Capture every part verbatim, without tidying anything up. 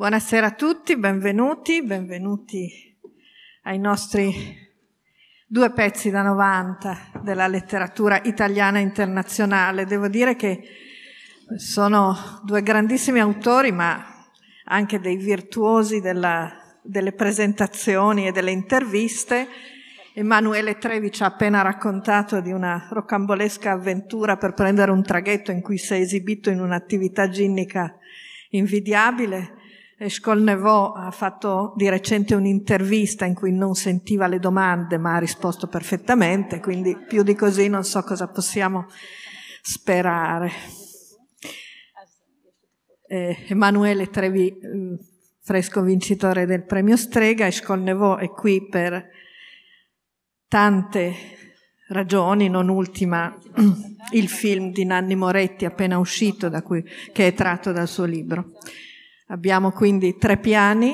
Buonasera a tutti, benvenuti, benvenuti ai nostri due pezzi da novanta della letteratura italiana internazionale. Devo dire che sono due grandissimi autori, ma anche dei virtuosi della, delle presentazioni e delle interviste. Emanuele Trevi ci ha appena raccontato di una rocambolesca avventura per prendere un traghetto in cui si è esibito in un'attività ginnica invidiabile. Eshkol Nevo ha fatto di recente un'intervista in cui non sentiva le domande ma ha risposto perfettamente, quindi più di così non so cosa possiamo sperare. Eh, Emanuele Trevi, fresco vincitore del premio Strega, Eshkol Nevo è qui per tante ragioni, non ultima il film di Nanni Moretti appena uscito, da cui, che è tratto dal suo libro. Abbiamo quindi Tre Piani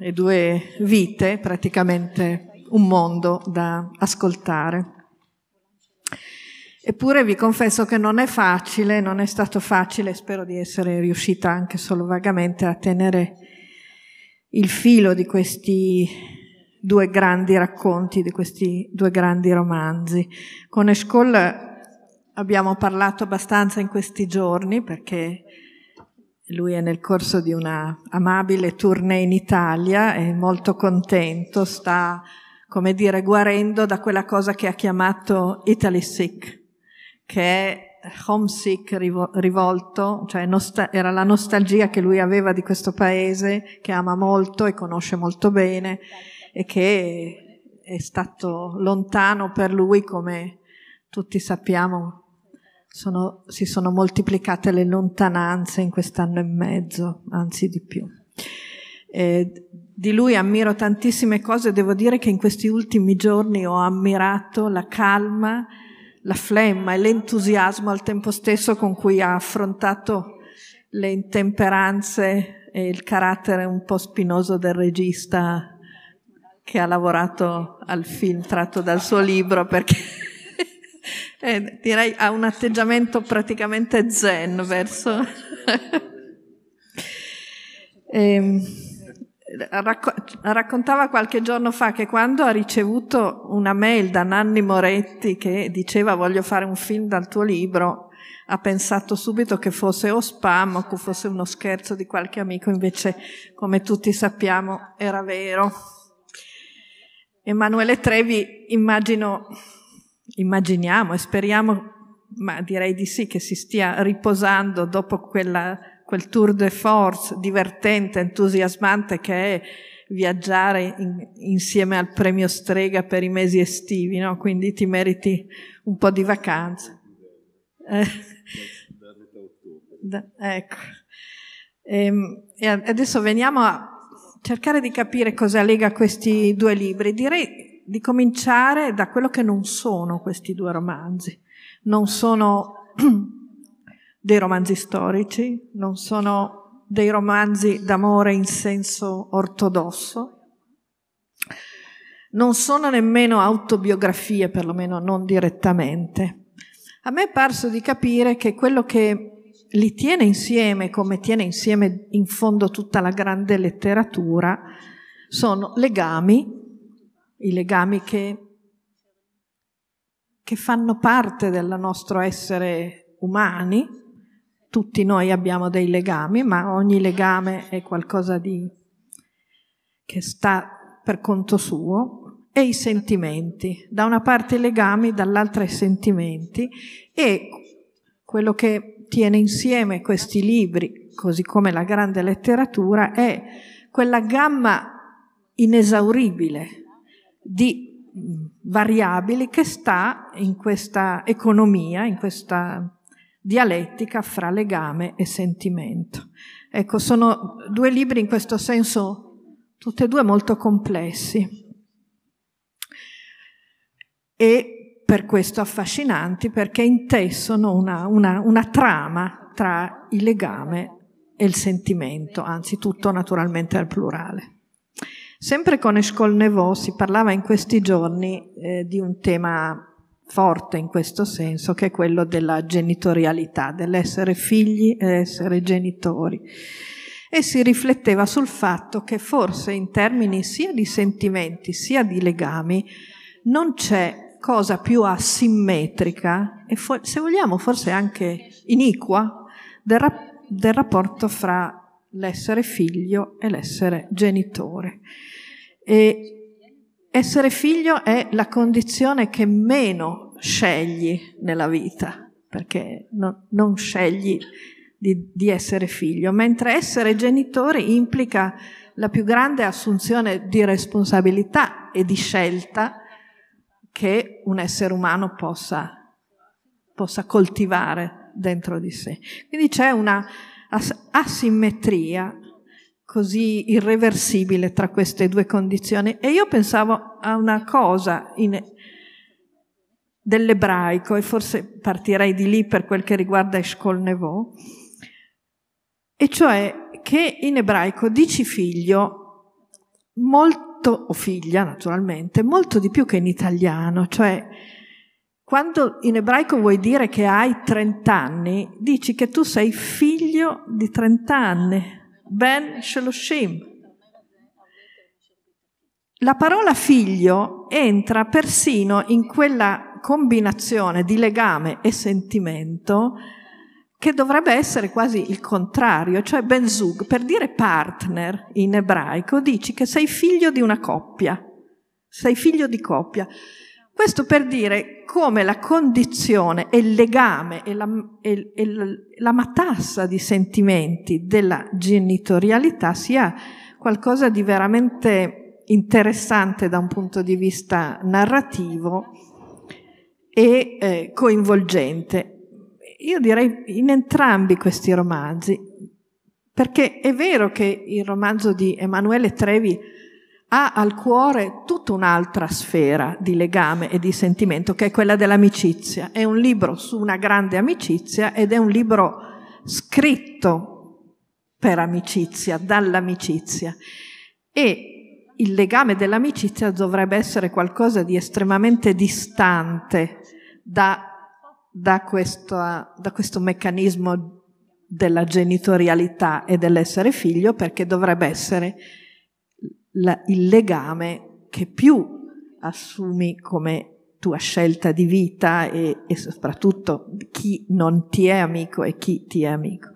e Due Vite, praticamente un mondo da ascoltare. Eppure vi confesso che non è facile, non è stato facile, spero di essere riuscita anche solo vagamente a tenere il filo di questi due grandi racconti, di questi due grandi romanzi. Con Eshkol abbiamo parlato abbastanza in questi giorni perché lui è nel corso di una amabile tournée in Italia, è molto contento, sta, come dire, guarendo da quella cosa che ha chiamato Italy Sick, che è homesick rivolto, cioè era la nostalgia che lui aveva di questo paese che ama molto e conosce molto bene e che è stato lontano per lui, come tutti sappiamo, sono, si sono moltiplicate le lontananze in quest'anno e mezzo, anzi di più. Eh, di lui ammiro tantissime cose, devo dire che in questi ultimi giorni ho ammirato la calma, la flemma e l'entusiasmo al tempo stesso con cui ha affrontato le intemperanze e il carattere un po' spinoso del regista che ha lavorato al film tratto dal suo libro, perché eh, direi ha un atteggiamento praticamente zen verso... e, racco- raccontava qualche giorno fa che quando ha ricevuto una mail da Nanni Moretti che diceva voglio fare un film dal tuo libro, ha pensato subito che fosse o spam o che fosse uno scherzo di qualche amico, invece come tutti sappiamo era vero. Emanuele Trevi, immagino, immaginiamo e speriamo, ma direi di sì, che si stia riposando dopo quella, quel tour de force divertente, entusiasmante che è viaggiare in, insieme al premio Strega per i mesi estivi, no? Quindi ti meriti un po' di vacanza. Eh, da, ecco. E, e adesso veniamo a cercare di capire cosa lega questi due libri. Direi di cominciare da quello che non sono questi due romanzi. Non sono dei romanzi storici, non sono dei romanzi d'amore in senso ortodosso, non sono nemmeno autobiografie, perlomeno non direttamente. A me è parso di capire che quello che li tiene insieme, come tiene insieme in fondo tutta la grande letteratura, sono legami, i legami che, che fanno parte del nostro essere umani. Tutti noi abbiamo dei legami, ma ogni legame è qualcosa di, che sta per conto suo, e i sentimenti. Da una parte i legami, dall'altra i sentimenti, e quello che tiene insieme questi libri, così come la grande letteratura, è quella gamma inesauribile di variabili che sta in questa economia, in questa dialettica fra legame e sentimento. Ecco, sono due libri in questo senso, tutti e due molto complessi e per questo affascinanti, perché intessono una, una, una trama tra il legame e il sentimento, anzitutto naturalmente al plurale. Sempre con Eshkol Nevo si parlava in questi giorni eh, di un tema forte in questo senso, che è quello della genitorialità, dell'essere figli e essere genitori. e si rifletteva sul fatto che forse in termini sia di sentimenti sia di legami non c'è cosa più asimmetrica e fo- se vogliamo forse anche iniqua del, rap- del rapporto fra l'essere figlio e l'essere genitore. E essere figlio è la condizione che meno scegli nella vita, perché no, non scegli di, di essere figlio, mentre essere genitore implica la più grande assunzione di responsabilità e di scelta che un essere umano possa, possa coltivare dentro di sé. Quindi c'è una as- asimmetria così irreversibile tra queste due condizioni. E io pensavo a una cosa in, dell'ebraico, e forse partirei di lì per quel che riguarda Eshkol Nevo, e cioè che in ebraico dici figlio molto, o figlia naturalmente, molto di più che in italiano, cioè quando in ebraico vuoi dire che hai trenta anni, dici che tu sei figlio di trenta anni, ben shloshim. La parola figlio entra persino in quella combinazione di legame e sentimento che dovrebbe essere quasi il contrario, cioè ben zug, per dire partner in ebraico dici che sei figlio di una coppia, sei figlio di coppia. Questo per dire come la condizione e il legame e la, e, e la matassa di sentimenti della genitorialità sia qualcosa di veramente interessante da un punto di vista narrativo e eh, coinvolgente. Io direi in entrambi questi romanzi, perché è vero che il romanzo di Emanuele Trevi ha al cuore tutta un'altra sfera di legame e di sentimento, che è quella dell'amicizia. È un libro su una grande amicizia ed è un libro scritto per amicizia, dall'amicizia. E il legame dell'amicizia dovrebbe essere qualcosa di estremamente distante da, da, questo, da questo meccanismo della genitorialità e dell'essere figlio, perché dovrebbe essere La, il legame che più assumi come tua scelta di vita e, e soprattutto chi non ti è amico e chi ti è amico.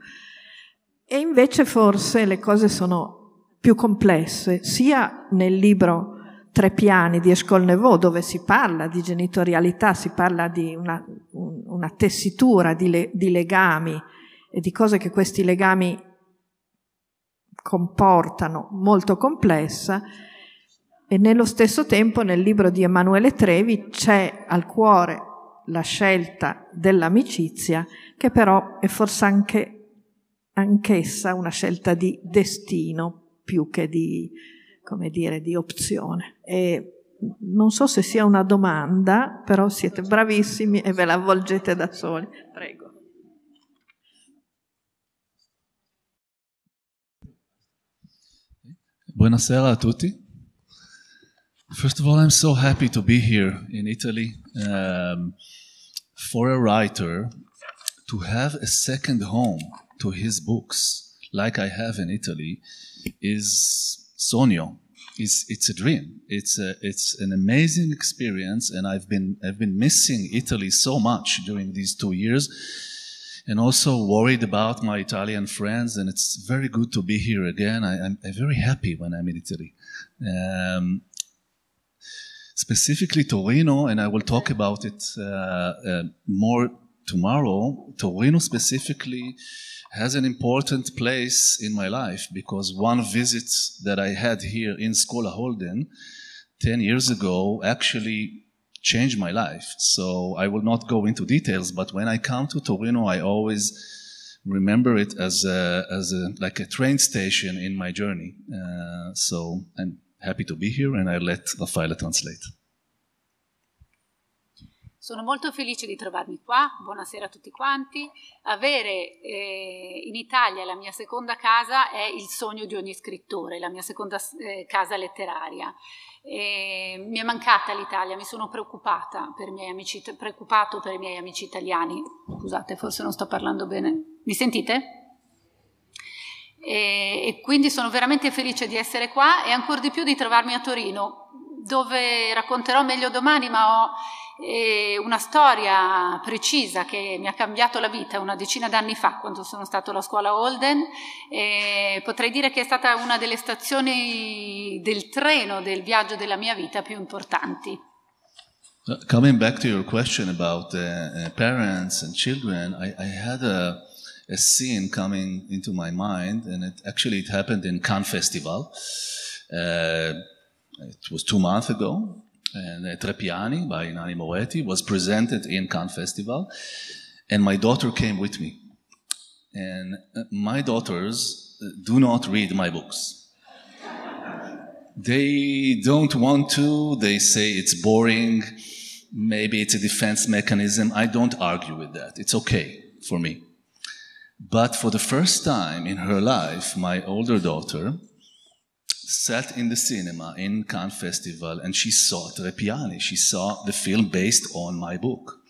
E invece forse le cose sono più complesse, sia nel libro Tre Piani di Eshkol Nevo, dove si parla di genitorialità, si parla di una, un, una tessitura di, le, di legami e di cose che questi legami comportano, molto complessa, e nello stesso tempo nel libro di Emanuele Trevi c'è al cuore la scelta dell'amicizia, che però è forse anche anch'essa una scelta di destino più che di, come dire, di opzione. E non so se sia una domanda, però siete bravissimi e ve la avvolgete da soli. Prego. Buonasera a tutti. First of all, I'm so happy to be here in Italy. Um, for a writer to have a second home to his books, like I have in Italy, is sogno. It's, it's a dream. It's a, it's an amazing experience, and I've been I've been missing Italy so much during these two years, and also worried about my Italian friends, and it's very good to be here again. I, I'm, I'm very happy when I'm in Italy. Um, specifically Torino, and I will talk about it uh, uh, more tomorrow, Torino specifically has an important place in my life, because one visit that I had here in Scuola Holden ten years ago actually changed my life. So I will not go into details, but when I come to Torino, I always remember it as a, as a, like a train station in my journey. Uh, so I'm happy to be here, and I let Raffaella translate. Sono molto felice di trovarmi qua, buonasera a tutti quanti. Avere eh, in Italia la mia seconda casa è il sogno di ogni scrittore, la mia seconda eh, casa letteraria. E mi è mancata l'Italia, mi sono preoccupata per i miei amici, preoccupato per i miei amici italiani. Scusate, forse non sto parlando bene. Mi sentite? e, e quindi sono veramente felice di essere qua e ancor di più di trovarmi a Torino, dove racconterò meglio domani, ma ho eh, una storia precisa che mi ha cambiato la vita una decina d'anni fa, quando sono stato alla scuola Holden. Eh, potrei dire che è stata una delle stazioni del treno del viaggio della mia vita più importanti. Coming back to your question about uh, uh, parents and children, I, I had a, a scene coming into my mind, and it actually it happened in Cannes Festival. Uh, it was two months ago, and uh, Tre Piani by Nanni Moretti was presented in Cannes Festival, and my daughter came with me. And my daughters do not read my books. They don't want to, they say it's boring, maybe it's a defense mechanism. I don't argue with that, it's okay for me. But for the first time in her life, my older daughter sat in the cinema in Cannes Festival and she saw Tre Piani, she saw the film based on my book.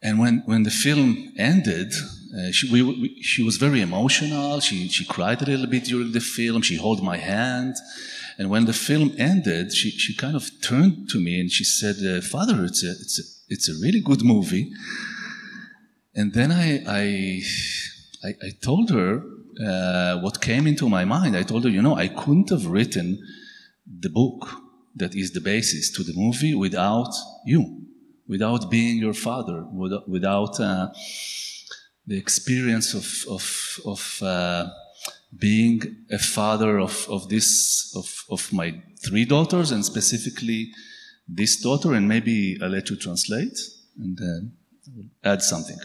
And when, when the film ended, Uh, she, we, we, she was very emotional, she, she cried a little bit during the film, she held my hand, and when the film ended, she, she kind of turned to me and she said, uh, Father, it's a, it's, a, it's a really good movie. And then I, I, I, I told her uh, what came into my mind. I told her, you know, I couldn't have written the book that is the basis to the movie without you, without being your father, without... Uh, the experience of of of uh, being a father of of this of of my three daughters and specifically this daughter, and maybe I'll let you translate and uh, add something.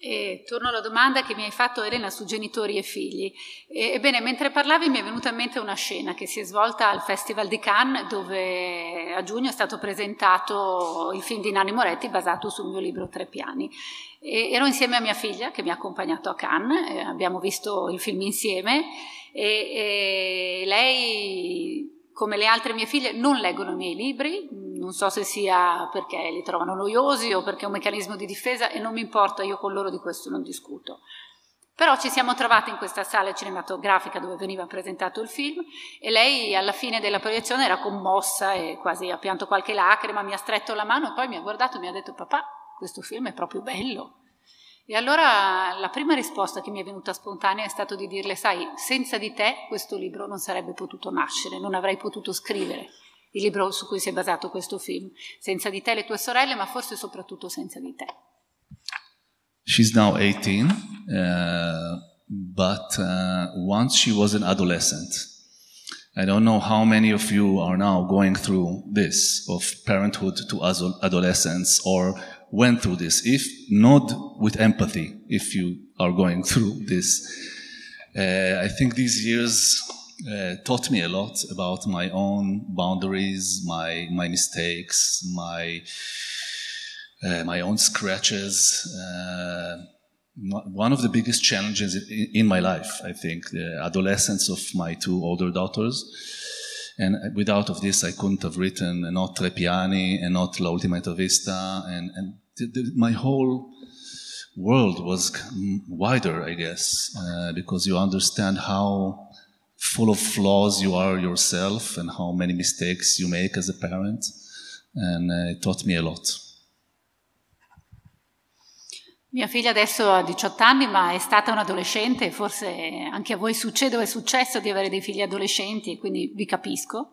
E torno alla domanda che mi hai fatto, Elena, su genitori e figli. E, ebbene, mentre parlavi mi è venuta in mente una scena che si è svolta al Festival di Cannes, dove a giugno è stato presentato il film di Nanni Moretti basato sul mio libro Tre Piani. E, ero insieme a mia figlia che mi ha accompagnato a Cannes, eh, abbiamo visto il film insieme e, e lei... come le altre mie figlie, non leggono i miei libri, non so se sia perché li trovano noiosi o perché è un meccanismo di difesa e non mi importa, io con loro di questo non discuto. Però ci siamo trovate in questa sala cinematografica dove veniva presentato il film e lei alla fine della proiezione era commossa e quasi ha pianto qualche lacrima, mi ha stretto la mano e poi mi ha guardato e mi ha detto «Papà, questo film è proprio bello». E allora la prima risposta che mi è venuta spontanea è stata di dirle, sai, senza di te questo libro non sarebbe potuto nascere, non avrei potuto scrivere il libro su cui si è basato questo film, senza di te le tue sorelle, ma forse soprattutto senza di te. She's now eighteen, uh, but uh, once she was an adolescent. I don't know how many of you are now going through this, of parenthood to adolescence, or went through this, if not with empathy, if you are going through this. Uh, I think these years uh, taught me a lot about my own boundaries, my my mistakes, my uh, my own scratches. Uh, one of the biggest challenges in, in my life, I think, the adolescence of my two older daughters. And without of this, I couldn't have written and not Tre Piani and not La Ultima Intervista. And, and the, the, my whole world was wider, I guess, uh, because you understand how full of flaws you are yourself and how many mistakes you make as a parent. And uh, it taught me a lot. Mia figlia adesso ha diciotto anni, ma è stata un'adolescente, forse anche a voi succede o è successo di avere dei figli adolescenti e quindi vi capisco.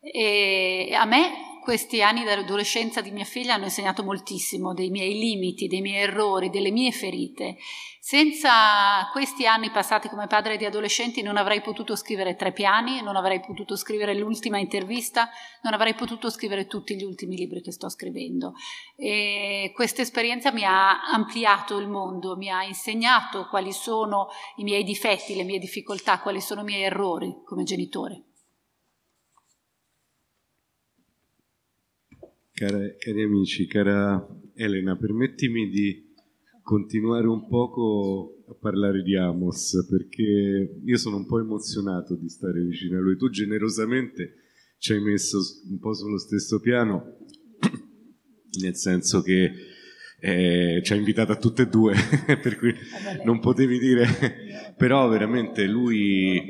E a me questi anni di adolescenza di mia figlia hanno insegnato moltissimo, dei miei limiti, dei miei errori, delle mie ferite. Senza questi anni passati come padre di adolescenti non avrei potuto scrivere Tre Piani, non avrei potuto scrivere L'ultima intervista, non avrei potuto scrivere tutti gli ultimi libri che sto scrivendo. E questa esperienza mi ha ampliato il mondo, mi ha insegnato quali sono i miei difetti, le mie difficoltà, quali sono i miei errori come genitore. Cara, cari amici, cara Elena, permettimi di continuare un poco a parlare di Amos, perché io sono un po' emozionato di stare vicino a lui. Tu generosamente ci hai messo un po' sullo stesso piano, nel senso che eh, ci ha invitato a tutte e due, per cui non potevi dire, però veramente lui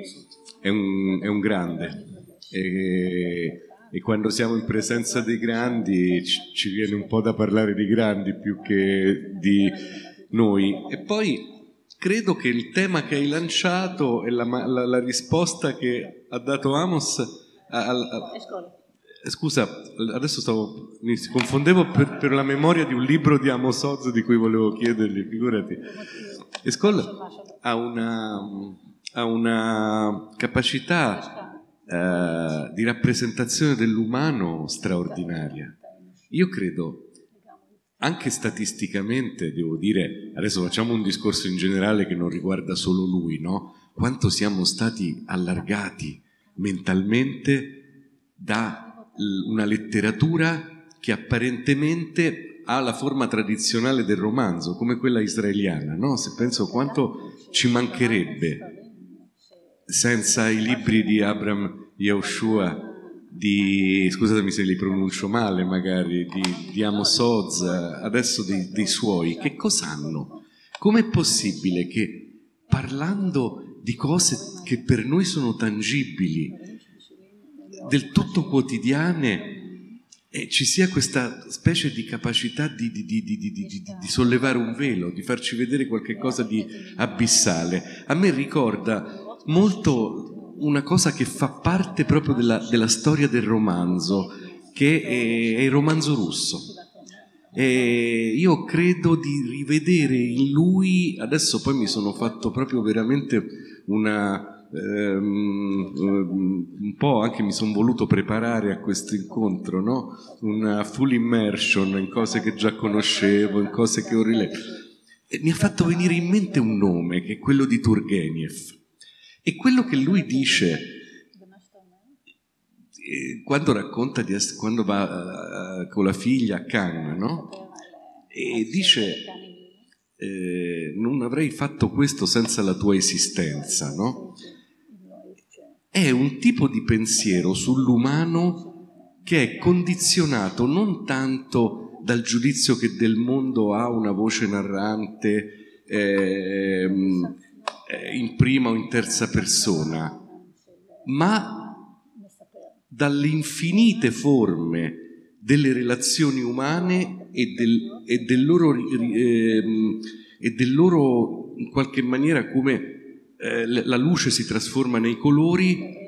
è un, è un grande, e, e quando siamo in presenza dei grandi ci, ci viene un po' da parlare di grandi più che di noi. E poi credo che il tema che hai lanciato e la, la, la risposta che ha dato Amos a, a, a, scusa, adesso stavo, mi confondevo per, per la memoria di un libro di Amos Oz di cui volevo chiedergli, figurati. Eshkol ha una, ha una capacità eh, di rappresentazione dell'umano straordinaria. Io credo, anche statisticamente, devo dire, adesso facciamo un discorso in generale che non riguarda solo lui, no? Quanto siamo stati allargati mentalmente da una letteratura che apparentemente ha la forma tradizionale del romanzo, come quella israeliana, no? Se penso quanto ci mancherebbe senza i libri di Abraham Yehoshua, di, scusatemi se li pronuncio male magari, di, di Amos Oz, adesso dei, dei suoi, che cosa hanno? Com'è possibile che parlando di cose che per noi sono tangibili, del tutto quotidiane, eh, ci sia questa specie di capacità di, di, di, di, di, di, di sollevare un velo, di farci vedere qualche cosa di abissale? A me ricorda molto una cosa che fa parte proprio della, della storia del romanzo, che è, è il romanzo russo, e io credo di rivedere in lui adesso, poi mi sono fatto proprio veramente una ehm, un po', anche mi sono voluto preparare a questo incontro, no? Una full immersion in cose che già conoscevo, in cose che ho riletto, e mi ha fatto venire in mente un nome che è quello di Turgenev. E quello che lui dice quando racconta, di, quando va uh, con la figlia a Cannes, no? E dice, eh, non avrei fatto questo senza la tua esistenza, no? È un tipo di pensiero sull'umano che è condizionato non tanto dal giudizio che del mondo ha una voce narrante, ehm, in prima o in terza persona, ma dalle infinite forme delle relazioni umane e del, e del loro eh, e del loro, in qualche maniera, come eh, la luce si trasforma nei colori, eh,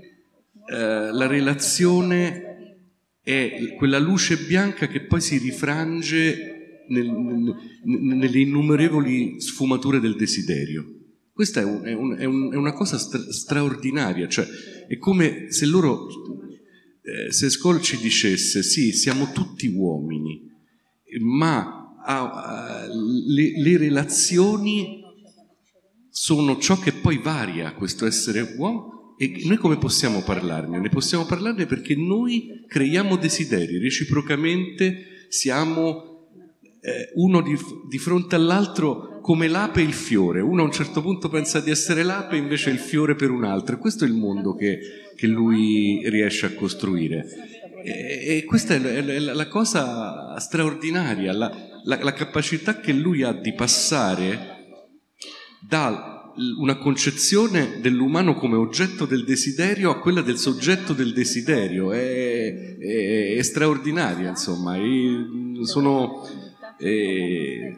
la relazione è quella luce bianca che poi si rifrange nel, nel, nelle innumerevoli sfumature del desiderio. Questa è, un, è, un, è, un, è una cosa stra- straordinaria, cioè è come se loro, eh, se Eshkol ci dicesse, sì, siamo tutti uomini, ma ah, le, le relazioni sono ciò che poi varia questo essere uomo, e noi come possiamo parlarne? Ne possiamo parlarne perché noi creiamo desideri, reciprocamente siamo eh, uno di, di fronte all'altro, come l'ape e il fiore. Uno a un certo punto pensa di essere l'ape, invece il fiore per un altro, e questo è il mondo che, che lui riesce a costruire, e, e questa è la, la cosa straordinaria, la, la, la capacità che lui ha di passare da una concezione dell'umano come oggetto del desiderio a quella del soggetto del desiderio. È, è, è straordinaria, insomma, e sono... È,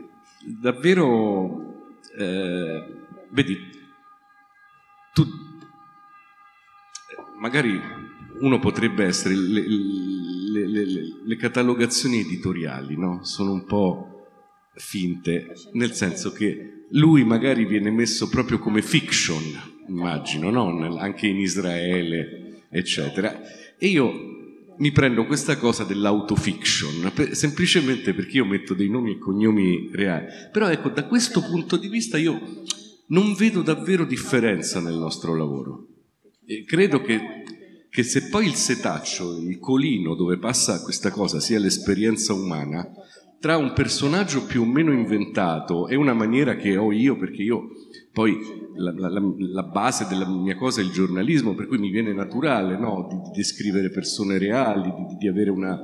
davvero, eh, vedi, tu, magari uno potrebbe essere le, le, le, le catalogazioni editoriali, no? Sono un po' finte, nel senso che lui magari viene messo proprio come fiction, immagino, no? Anche in Israele, eccetera, e io mi prendo questa cosa dell'autofiction, per, semplicemente perché io metto dei nomi e cognomi reali. Però ecco, da questo punto di vista io non vedo davvero differenza nel nostro lavoro. E credo che, che se poi il setaccio, il colino dove passa questa cosa, sia l'esperienza umana, tra un personaggio più o meno inventato e una maniera che ho io, perché io poi la, la, la base della mia cosa è il giornalismo, per cui mi viene naturale, no? di, di descrivere persone reali, di, di avere una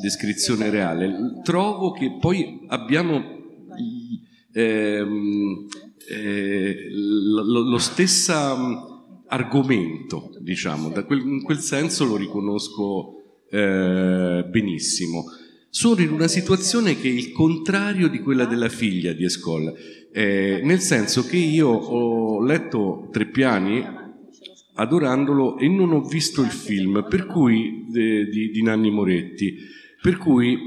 descrizione reale. Trovo che poi abbiamo i, ehm, eh, lo, lo stesso argomento, diciamo, da quel, in quel senso lo riconosco eh, benissimo. Sono in una situazione che è il contrario di quella della figlia di Eshkol, eh, nel senso che io ho letto Tre Piani adorandolo e non ho visto il film, per cui eh, di, di Nanni Moretti, per cui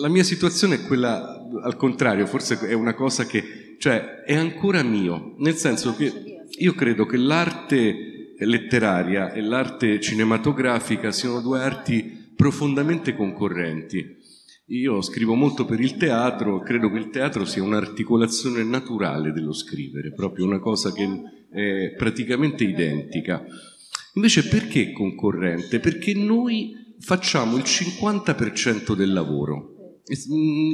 la mia situazione è quella al contrario, forse è una cosa che, cioè, è ancora mio, nel senso che io credo che l'arte letteraria e l'arte cinematografica siano due arti profondamente concorrenti. Io scrivo molto per il teatro, credo che il teatro sia un'articolazione naturale dello scrivere, proprio una cosa che Eh, praticamente identica. Invece perché concorrente? Perché noi facciamo il cinquanta per cento del lavoro,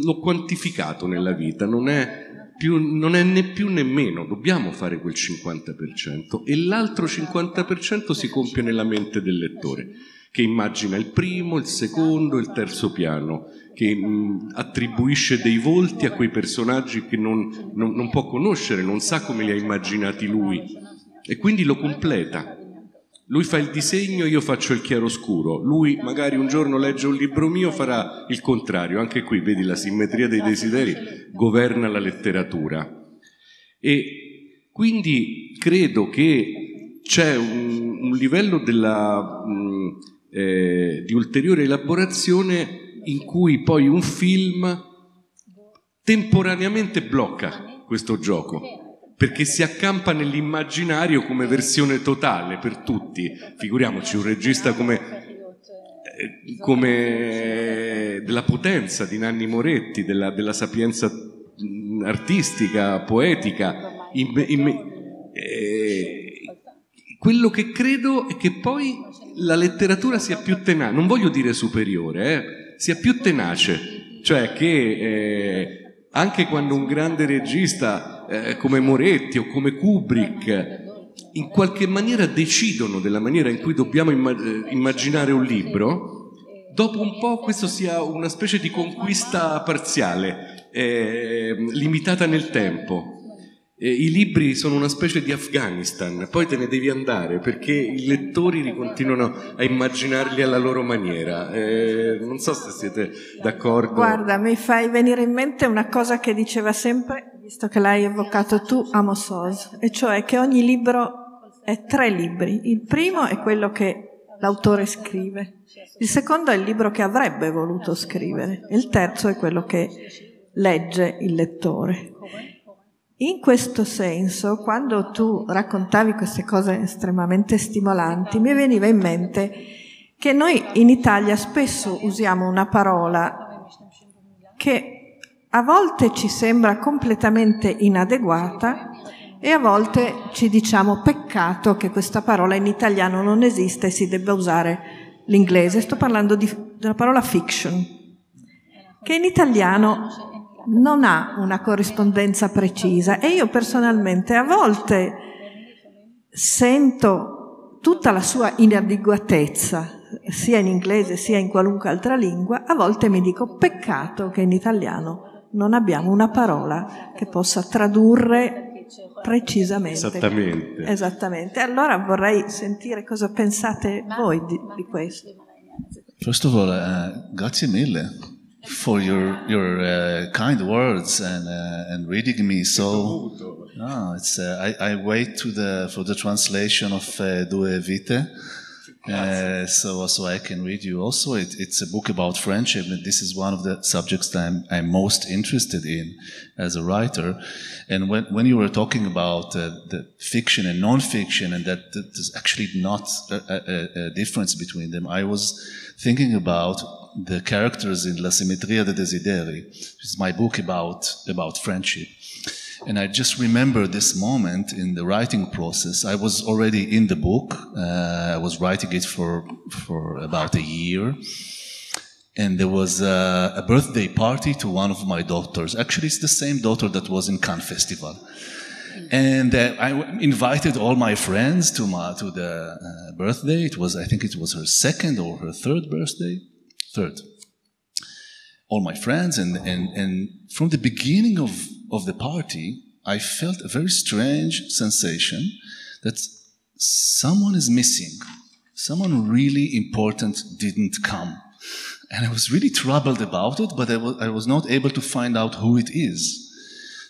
l'ho quantificato nella vita, non è, più, non è né più né meno, dobbiamo fare quel cinquanta per cento e l'altro cinquanta per cento si compie nella mente del lettore, che immagina il primo, il secondo, il terzo piano, che mh, attribuisce dei volti a quei personaggi che non, non, non può conoscere, non sa come li ha immaginati lui, e quindi lo completa. Lui fa il disegno, io faccio il chiaroscuro, lui magari un giorno legge un libro mio, farà il contrario. Anche qui vedi, la simmetria dei desideri governa la letteratura, e quindi credo che c'è un, un livello della mh, Eh, di ulteriore elaborazione in cui poi un film temporaneamente blocca questo gioco, perché si accampa nell'immaginario come versione totale per tutti. Figuriamoci un regista come, eh, come della potenza di Nanni Moretti, della, della sapienza artistica, poetica. In, in, eh, Quello che credo è che poi la letteratura sia più tenace, non voglio dire superiore, eh, sia più tenace, cioè che eh, anche quando un grande regista eh, come Moretti o come Kubrick in qualche maniera decidono della maniera in cui dobbiamo immag- immaginare un libro, dopo un po' questo sia una specie di conquista parziale, eh, limitata nel tempo. Eh, i libri sono una specie di Afghanistan, poi te ne devi andare perché i lettori continuano a immaginarli alla loro maniera. Eh, non so se siete d'accordo. Guarda, mi fai venire in mente una cosa che diceva sempre, visto che l'hai evocato tu, Amos Oz, e cioè che ogni libro è tre libri. Il primo è quello che l'autore scrive, il secondo è il libro che avrebbe voluto scrivere e il terzo è quello che legge il lettore. In questo senso, quando tu raccontavi queste cose estremamente stimolanti, mi veniva in mente che noi in Italia spesso usiamo una parola che a volte ci sembra completamente inadeguata e a volte ci diciamo peccato che questa parola in italiano non esista e si debba usare l'inglese. Sto parlando di, della parola fiction, che in italiano non ha una corrispondenza precisa, e io personalmente a volte sento tutta la sua inadeguatezza sia in inglese sia in qualunque altra lingua. A volte mi dico peccato che in italiano non abbiamo una parola che possa tradurre precisamente esattamente, esattamente. Allora vorrei sentire cosa pensate voi di, di questo. First of all, uh, grazie mille for your your uh, kind words and uh, and reading me. So no, it's uh, I I wait to the for the translation of uh, Due Vite, uh, so so I can read you also. It, it's a book about friendship, and this is one of the subjects that I'm I'm most interested in as a writer. And when when you were talking about uh, the fiction and non-fiction, and that, that there's actually not a, a, a difference between them, I was thinking about the characters in La simmetria dei desideri, which is my book about about friendship. And I just remember this moment in the writing process. I was already in the book. Uh, I was writing it for for about a year. And there was a, a birthday party to one of my daughters. Actually, it's the same daughter that was in Cannes Festival. And uh, I invited all my friends to my, to the uh, birthday. It was, I think it was her second or her third birthday. Third. all my friends, and, and, and from the beginning of, of the party, I felt a very strange sensation that someone is missing. Someone really important didn't come. And I was really troubled about it, but I was, I was not able to find out who it is.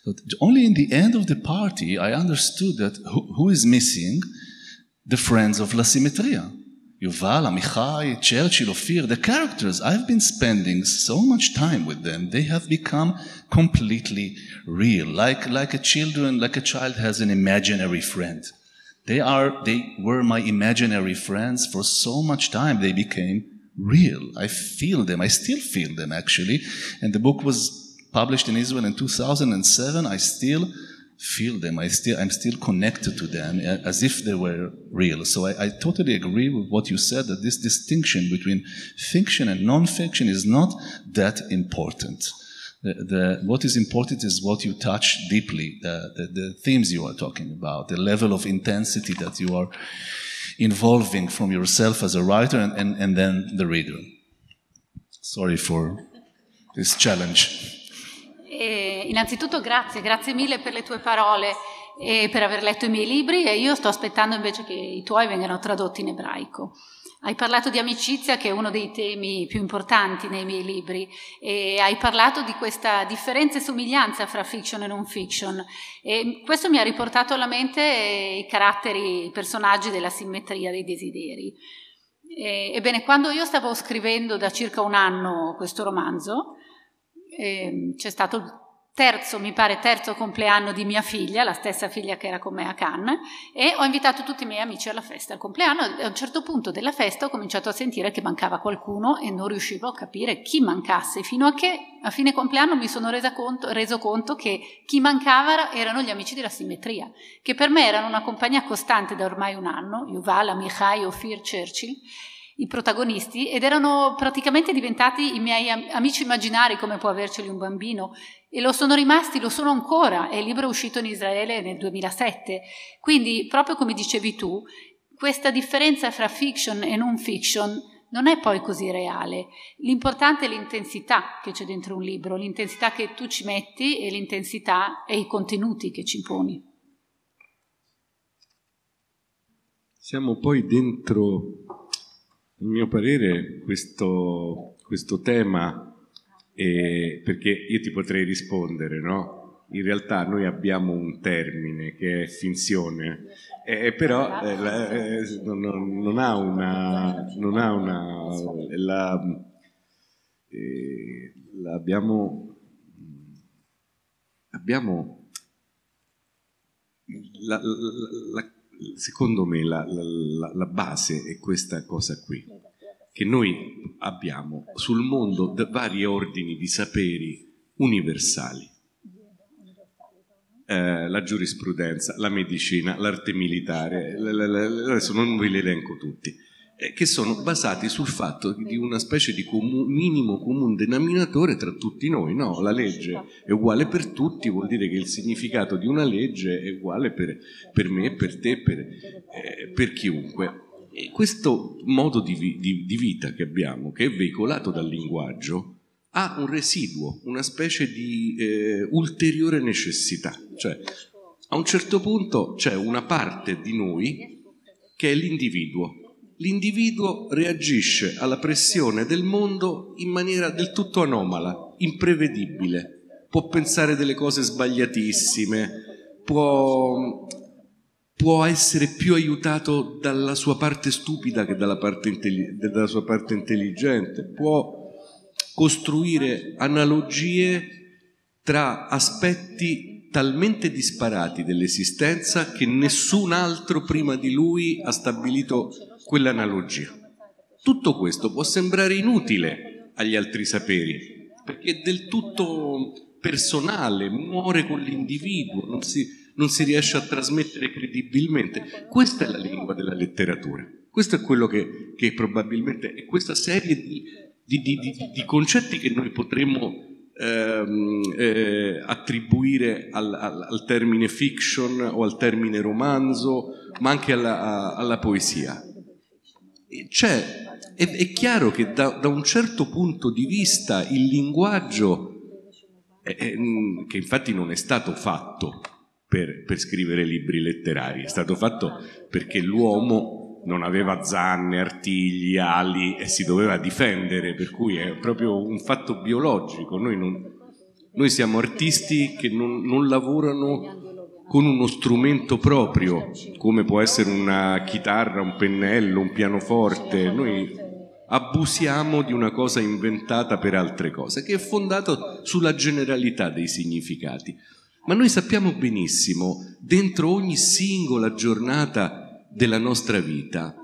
But only in the end of the party, I understood that who, who is missing? The friends of La Simmetria. Yuval, Amichai, Churchill, Ophir, the characters. I've been spending so much time with them. They have become completely real, like, like a children, like a child has an imaginary friend. They are, they were my imaginary friends for so much time. They became real. I feel them. I still feel them, actually. And the book was published in Israel in two thousand seven. I still feel them. I still, I'm still connected to them as if they were real. So I, I totally agree with what you said, that this distinction between fiction and non-fiction is not that important. The, the, what is important is what you touch deeply, the, the, the themes you are talking about, the level of intensity that you are involving from yourself as a writer and, and, and then the reader. Sorry for this challenge. E innanzitutto grazie, grazie mille per le tue parole e per aver letto i miei libri, e io sto aspettando invece che i tuoi vengano tradotti in ebraico. Hai parlato di amicizia, che è uno dei temi più importanti nei miei libri, e hai parlato di questa differenza e somiglianza fra fiction e non fiction, e questo mi ha riportato alla mente i caratteri, i personaggi della simmetria dei desideri. E, ebbene, quando io stavo scrivendo da circa un anno questo romanzo, c'è stato il terzo, mi pare terzo compleanno di mia figlia, la stessa figlia che era con me a Cannes, e ho invitato tutti i miei amici alla festa al compleanno, e a un certo punto della festa ho cominciato a sentire che mancava qualcuno e non riuscivo a capire chi mancasse, fino a che a fine compleanno mi sono resa conto, reso conto che chi mancava erano gli amici della simmetria, che per me erano una compagnia costante da ormai un anno, Yuval, Amichai, Ophir, Churchill, i protagonisti, ed erano praticamente diventati i miei amici immaginari, come può averceli un bambino, e lo sono rimasti, lo sono ancora. Il libro è uscito in Israele nel duemilasette, quindi proprio come dicevi tu, questa differenza fra fiction e non fiction non è poi così reale. L'importante è l'intensità che c'è dentro un libro, l'intensità che tu ci metti e l'intensità e i contenuti che ci imponi. Siamo poi dentro, a mio parere, questo, questo tema, eh, perché io ti potrei rispondere, no? In realtà noi abbiamo un termine che è finzione, eh, però eh, la, eh, non, non ha una... Non ha una la, eh, la abbiamo, abbiamo la, la, la secondo me la, la, la base è questa cosa qui, che noi abbiamo sul mondo vari ordini di saperi universali, eh, la giurisprudenza, la medicina, l'arte militare, adesso non ve li elenco tutti, eh, che sono basati sul fatto di una specie di comu- minimo comune denominatore tra tutti noi, no? La legge è uguale per tutti, vuol dire che il significato di una legge è uguale per, per me, per te, per, eh, per chiunque. E questo modo di, vi- di, di vita che abbiamo, che è veicolato dal linguaggio, ha un residuo, una specie di eh, ulteriore necessità, cioè a un certo punto c'è una parte di noi che è l'individuo. L'individuo reagisce alla pressione del mondo in maniera del tutto anomala, imprevedibile, può pensare delle cose sbagliatissime, può, può essere più aiutato dalla sua parte stupida che dalla parte, intelli- dalla sua parte intelligente, può costruire analogie tra aspetti talmente disparati dell'esistenza che nessun altro prima di lui ha stabilito quell'analogia. Tutto questo può sembrare inutile agli altri saperi, perché è del tutto personale, muore con l'individuo, non si, non si riesce a trasmettere credibilmente. Questa è la lingua della letteratura, questo è quello che, che probabilmente è questa serie di, di, di, di, di concetti che noi potremmo Ehm, eh, attribuire al, al, al termine fiction o al termine romanzo, ma anche alla, a, alla poesia. E c'è è, è chiaro che da, da un certo punto di vista il linguaggio, è, è, che infatti non è stato fatto per, per scrivere libri letterari, è stato fatto perché l'uomo non aveva zanne, artigli, ali e si doveva difendere, per cui è proprio un fatto biologico. Noi, non, noi siamo artisti che non, non lavorano con uno strumento proprio, come può essere una chitarra, un pennello, un pianoforte. Noi abusiamo di una cosa inventata per altre cose, che è fondata sulla generalità dei significati. Ma noi sappiamo benissimo, dentro ogni singola giornata della nostra vita,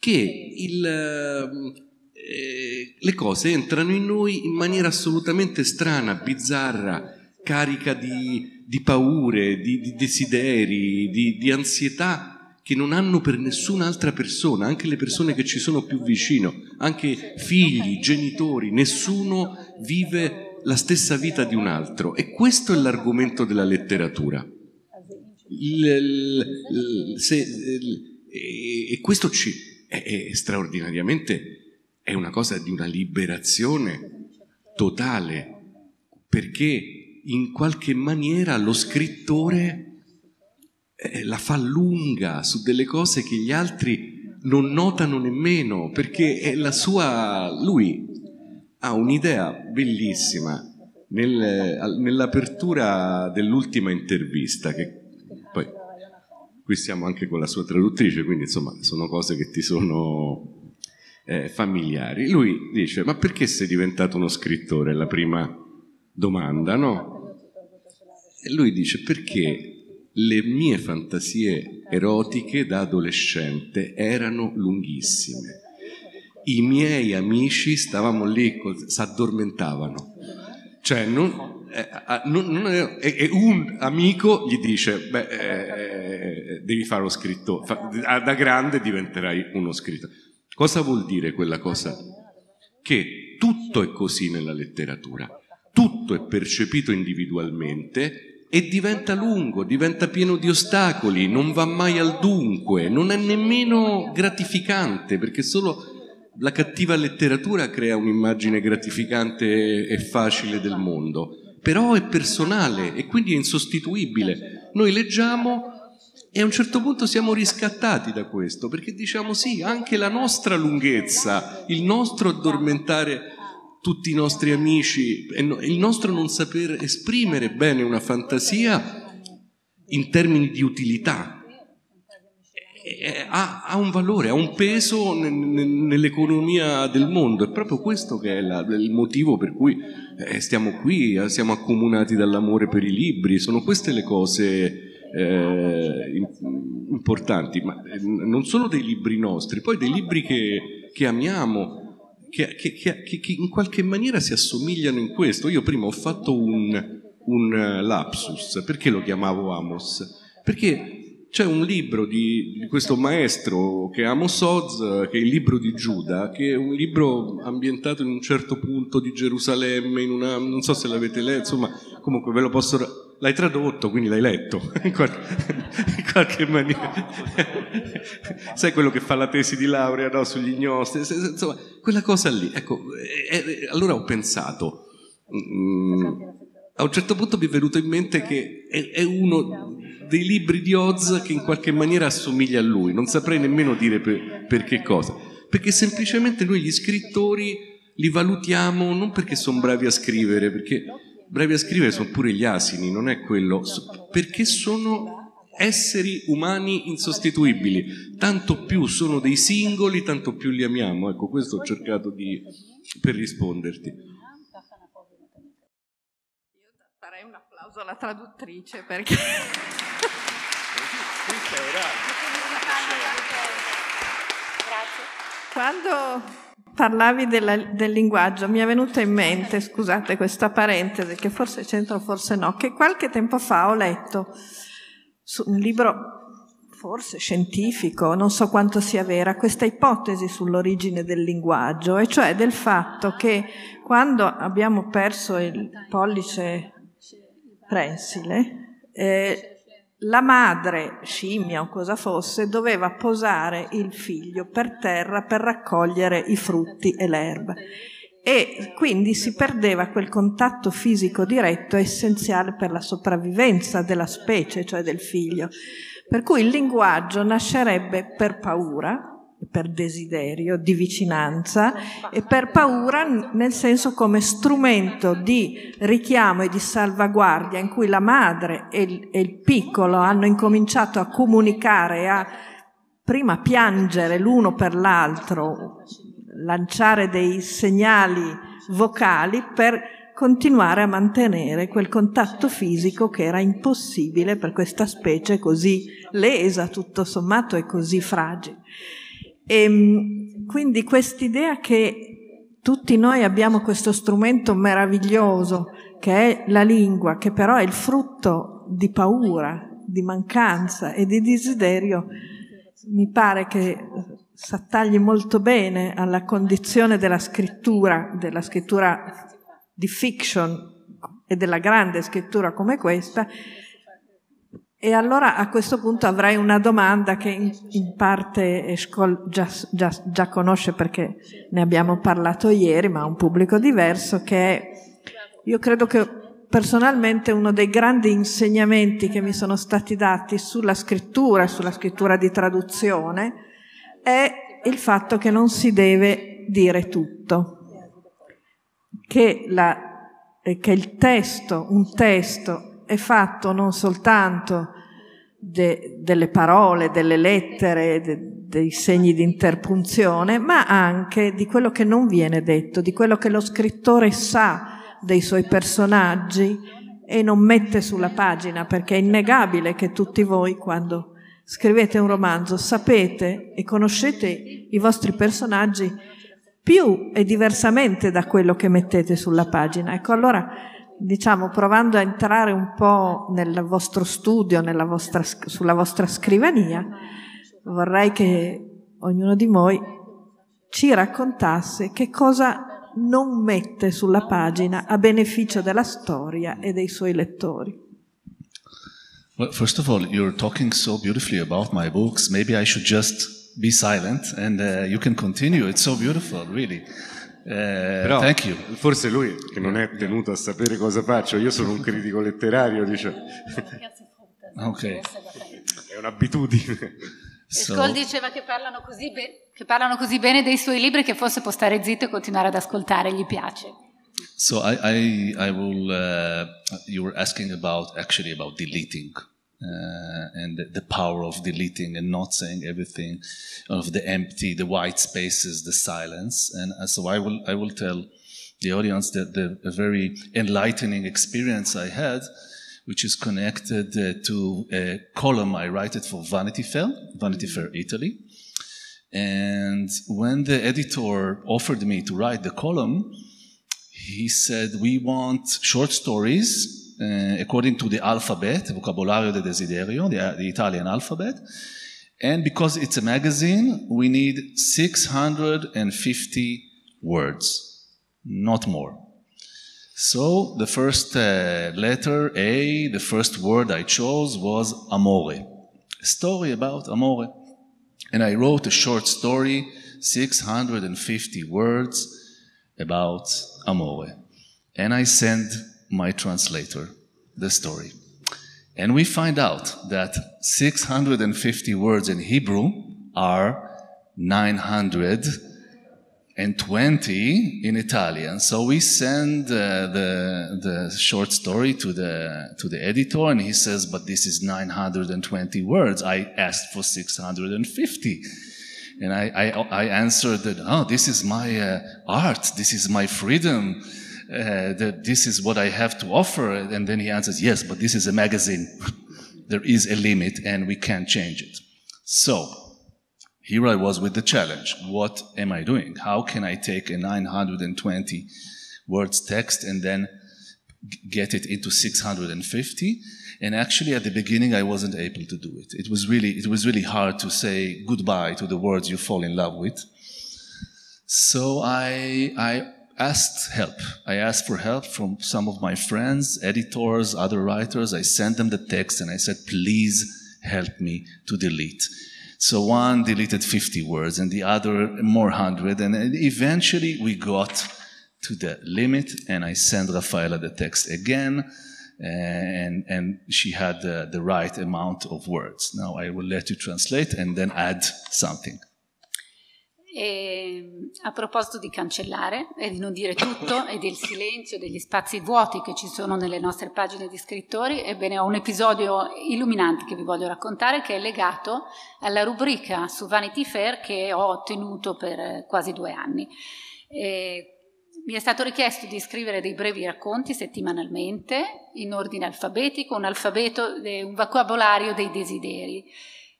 che il, eh, le cose entrano in noi in maniera assolutamente strana, bizzarra, carica di, di paure, di, di desideri, di, di ansietà che non hanno per nessun'altra persona, anche le persone che ci sono più vicino, anche figli, genitori, nessuno vive la stessa vita di un altro. E questo è l'argomento della letteratura. Il, il, se, il, e questo ci, è, è straordinariamente, è una cosa di una liberazione totale, perché in qualche maniera lo scrittore eh, la fa lunga su delle cose che gli altri non notano nemmeno, perché è la sua, lui ha un'idea bellissima nel, nell'apertura dell'ultima intervista, che poi qui siamo anche con la sua traduttrice, quindi insomma sono cose che ti sono eh, familiari. Lui dice: ma perché sei diventato uno scrittore? La prima domanda, no? E lui dice: perché le mie fantasie erotiche da adolescente erano lunghissime, i miei amici stavamo lì, si addormentavano, cioè non, eh, non, non è, e un amico gli dice: beh, eh, devi fare lo scrittore, da grande diventerai uno scrittore. Cosa vuol dire quella cosa? Che tutto è così nella letteratura. Tutto è percepito individualmente e diventa lungo, diventa pieno di ostacoli, non va mai al dunque, non è nemmeno gratificante, perché solo la cattiva letteratura crea un'immagine gratificante e facile del mondo. Però è personale e quindi è insostituibile. Noi leggiamo e a un certo punto siamo riscattati da questo, perché diciamo: sì, anche la nostra lunghezza, il nostro addormentare tutti i nostri amici, il nostro non saper esprimere bene una fantasia in termini di utilità, ha, ha un valore, ha un peso nell'economia del mondo. È proprio questo che è la, il motivo per cui stiamo qui, siamo accomunati dall'amore per i libri. Sono queste le cose eh, importanti, ma non solo dei libri nostri, poi dei libri che, che amiamo, Che, che, che, che in qualche maniera si assomigliano in questo. Io prima ho fatto un, un lapsus, perché lo chiamavo Amos? Perché c'è un libro di, di questo maestro che è Amos Oz, che è il libro di Giuda, che è un libro ambientato in un certo punto di Gerusalemme, in una, non so se l'avete letto, insomma, comunque ve lo posso... L'hai tradotto, quindi l'hai letto in qualche, in qualche maniera. Sai quello che fa la tesi di laurea, no? Sugli gnosti, insomma, quella cosa lì. Ecco, e, e, allora ho pensato, mm, a un certo punto mi è venuto in mente che è, è uno dei libri di Oz che in qualche maniera assomiglia a lui. Non saprei nemmeno dire per, per che cosa, perché semplicemente noi gli scrittori li valutiamo non perché sono bravi a scrivere, perché bravi a scrivere sono pure gli asini, non è quello, perché sono esseri umani insostituibili. Tanto più sono dei singoli, tanto più li amiamo. Ecco, questo ho cercato di per risponderti. Io farei un applauso alla traduttrice, perché quando parlavi della, del linguaggio, mi è venuta in mente, scusate questa parentesi che forse c'entra forse no, che qualche tempo fa ho letto su un libro forse scientifico, non so quanto sia vera, questa ipotesi sull'origine del linguaggio, e cioè del fatto che quando abbiamo perso il pollice prensile eh, la madre, scimmia o cosa fosse, doveva posare il figlio per terra per raccogliere i frutti e l'erba. E quindi si perdeva quel contatto fisico diretto essenziale per la sopravvivenza della specie, cioè del figlio. Per cui il linguaggio nascerebbe per paura, per desiderio di vicinanza e per paura nel senso come strumento di richiamo e di salvaguardia, in cui la madre e il, e il piccolo hanno incominciato a comunicare, a prima piangere l'uno per l'altro, lanciare dei segnali vocali per continuare a mantenere quel contatto fisico che era impossibile per questa specie così lesa, tutto sommato, e così fragile. E quindi quest'idea che tutti noi abbiamo questo strumento meraviglioso che è la lingua, che però è il frutto di paura, di mancanza e di desiderio, mi pare che s'attagli molto bene alla condizione della scrittura, della scrittura di fiction e della grande scrittura come questa. E allora a questo punto avrei una domanda che in, in parte Eshkol già, già, già conosce perché ne abbiamo parlato ieri, ma a un pubblico diverso, che è, io credo che personalmente uno dei grandi insegnamenti che mi sono stati dati sulla scrittura, sulla scrittura di traduzione, è il fatto che non si deve dire tutto, che, la, che il testo, un testo, è fatto non soltanto de, delle parole, delle lettere, de, dei segni di interpunzione, ma anche di quello che non viene detto, di quello che lo scrittore sa dei suoi personaggi e non mette sulla pagina, perché è innegabile che tutti voi, quando scrivete un romanzo, sapete e conoscete i vostri personaggi più e diversamente da quello che mettete sulla pagina. Ecco, allora, diciamo, provando a entrare un po' nel vostro studio, nella vostra, sulla vostra scrivania, vorrei che ognuno di voi ci raccontasse che cosa non mette sulla pagina a beneficio della storia e dei suoi lettori. Well, first of all, you're talking so beautifully about my books. Maybe I should just be silent and uh, you can continue. It's so beautiful, really. Eh, Però, thank you. Forse lui, che non è tenuto a sapere cosa faccio, io sono un critico letterario, dice. Okay. È un'abitudine. Eshkol so. diceva che parlano, così che parlano così bene dei suoi libri che forse può stare zitto e continuare ad ascoltare, gli piace. So I, I, I will, uh, you were asking about, actually about deleting uh, and the, the power of deleting and not saying everything, of the empty, the white spaces, the silence. And so I will, I will tell the audience that the a very enlightening experience I had, which is connected uh, to a column I write it for Vanity Fair, Vanity Fair Italy. And when the editor offered me to write the column, he said, we want short stories Uh, according to the alphabet, Vocabulario del Desiderio, the, the Italian alphabet. And because it's a magazine, we need six hundred fifty words, not more. So the first uh, letter, A, the first word I chose was amore, a story about amore. And I wrote a short story, six hundred fifty words about amore. And I sent my translator the story. And we find out that six hundred fifty words in Hebrew are nine hundred twenty in Italian. So we send uh, the, the short story to the, to the editor, and he says, but this is nine hundred twenty words. I asked for six hundred fifty. And I, I, I answered that, oh, this is my uh, art. This is my freedom. Uh, that this is what I have to offer. And then he answers, yes, but this is a magazine. There is a limit and we can't change it. So here I was with the challenge. What am I doing? How can I take a nine hundred twenty words text and then get it into six hundred fifty? And actually at the beginning I wasn't able to do it. It was really, it was really hard to say goodbye to the words you fall in love with. So I, I, asked help. I asked for help from some of my friends, editors, other writers. I sent them the text and I said, please help me to delete. So one deleted fifty words and the other more hundred. And eventually we got to the limit and I sent Raffaella the text again. And, and she had the, the right amount of words. Now I will let you translate and then add something. E a proposito di cancellare e di non dire tutto e del silenzio, degli spazi vuoti che ci sono nelle nostre pagine di scrittori, ebbene ho un episodio illuminante che vi voglio raccontare, che è legato alla rubrica su Vanity Fair che ho tenuto per quasi due anni. E mi è stato richiesto di scrivere dei brevi racconti settimanalmente in ordine alfabetico, un alfabeto, un vocabolario dei desideri,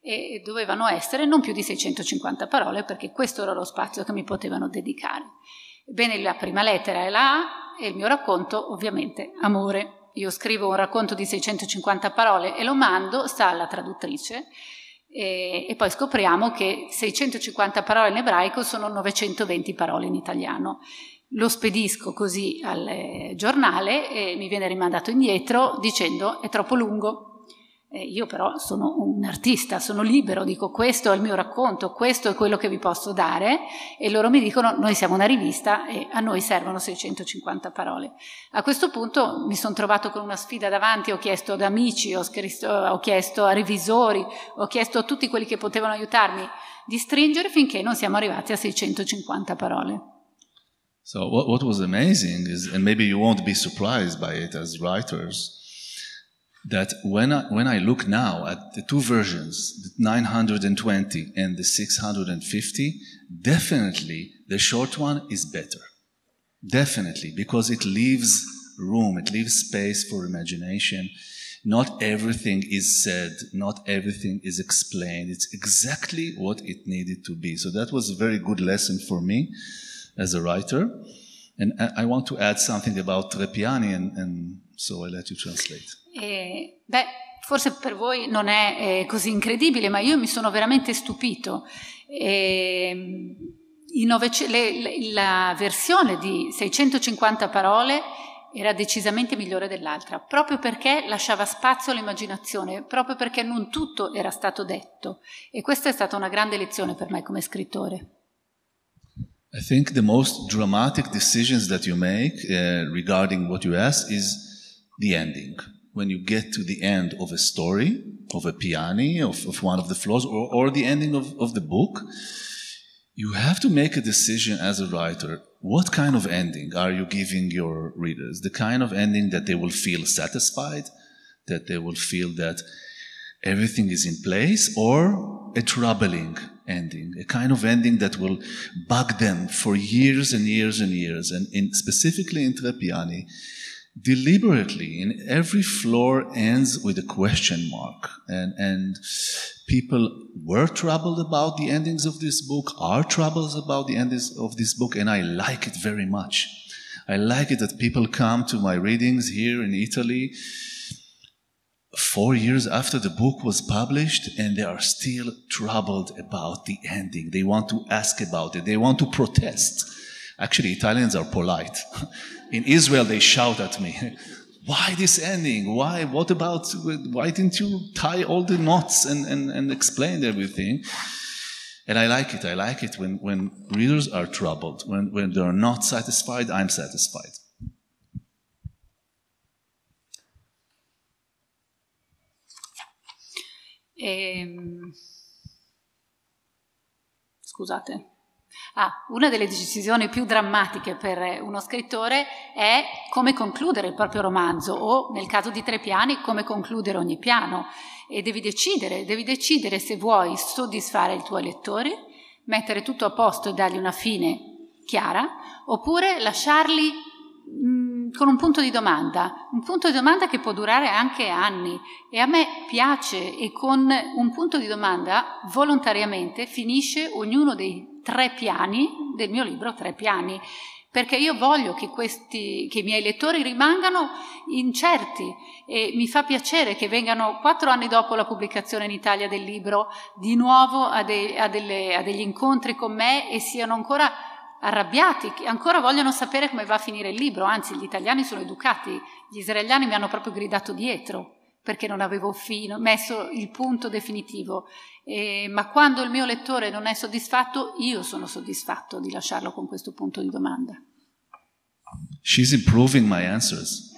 e dovevano essere non più di seicentocinquanta parole, perché questo era lo spazio che mi potevano dedicare. Ebbene, la prima lettera è la A e il mio racconto ovviamente amore. Io scrivo un racconto di seicentocinquanta parole e lo mando, sta alla traduttrice, e, e poi scopriamo che seicentocinquanta parole in ebraico sono novecentoventi parole in italiano. Lo spedisco così al giornale e mi viene rimandato indietro dicendo è troppo lungo. Eh, io però sono un artista, sono libero, dico questo è il mio racconto, questo è quello che vi posso dare, e loro mi dicono noi siamo una rivista e a noi servono seicentocinquanta parole. A questo punto mi sono trovato con una sfida davanti, ho chiesto ad amici, ho, scritto, ho chiesto a revisori, ho chiesto a tutti quelli che potevano aiutarmi di stringere finché non siamo arrivati a seicentocinquanta parole. So what, what was amazing is, and maybe you won't be surprised by it as writers, that when I, when I look now at the two versions, the nine hundred twenty and the six hundred fifty, definitely the short one is better. Definitely, because it leaves room, it leaves space for imagination. Not everything is said, not everything is explained. It's exactly what it needed to be. So that was a very good lesson for me as a writer. And I want to add something about Tre Piani, and, and so I let you translate. Eh, beh, forse per voi non è eh, così incredibile, ma io mi sono veramente stupito. Eh, i novece- le, le, la versione di seicentocinquanta parole era decisamente migliore dell'altra, proprio perché lasciava spazio all'immaginazione, proprio perché non tutto era stato detto. E questa è stata una grande lezione per me come scrittore. I think the most dramatic decisions that you make uh, regarding what you ask is the ending. When you get to the end of a story, of a Piani, of, of one of the floors, or, or the ending of, of the book, you have to make a decision as a writer. What kind of ending are you giving your readers? The kind of ending that they will feel satisfied, that they will feel that everything is in place, or a troubling ending, a kind of ending that will bug them for years and years and years. And in, specifically in Tre Piani, deliberately, in every floor ends with a question mark, and and people were troubled about the endings of this book, are troubled about the endings of this book, and I like it very much. I like it that people come to my readings here in Italy four years after the book was published, and they are still troubled about the ending. They want to ask about it. They want to protest. Actually, Italians are polite. In Israel, they shout at me, why this ending? Why, what about, why didn't you tie all the knots and, and, and explain everything? And I like it. I like it when, when readers are troubled. When, when they're not satisfied, I'm satisfied. Ehm... Scusate. Ah, una delle decisioni più drammatiche per uno scrittore è come concludere il proprio romanzo, o nel caso di Tre Piani come concludere ogni piano, e devi decidere, devi decidere se vuoi soddisfare i tuoi lettori, mettere tutto a posto e dargli una fine chiara, oppure lasciarli mh, con un punto di domanda, un punto di domanda che può durare anche anni, e a me piace, e con un punto di domanda volontariamente finisce ognuno dei Tre Piani del mio libro Tre Piani, perché io voglio che, questi, che i miei lettori rimangano incerti, e mi fa piacere che vengano quattro anni dopo la pubblicazione in Italia del libro di nuovo a, de, a, delle, a degli incontri con me e siano ancora arrabbiati, che ancora vogliono sapere come va a finire il libro, anzi gli italiani sono educati, gli israeliani mi hanno proprio gridato dietro perché non avevo fino, messo il punto definitivo, eh, ma quando il mio lettore non è soddisfatto, io sono soddisfatto di lasciarlo con questo punto di domanda. She's improving my answers.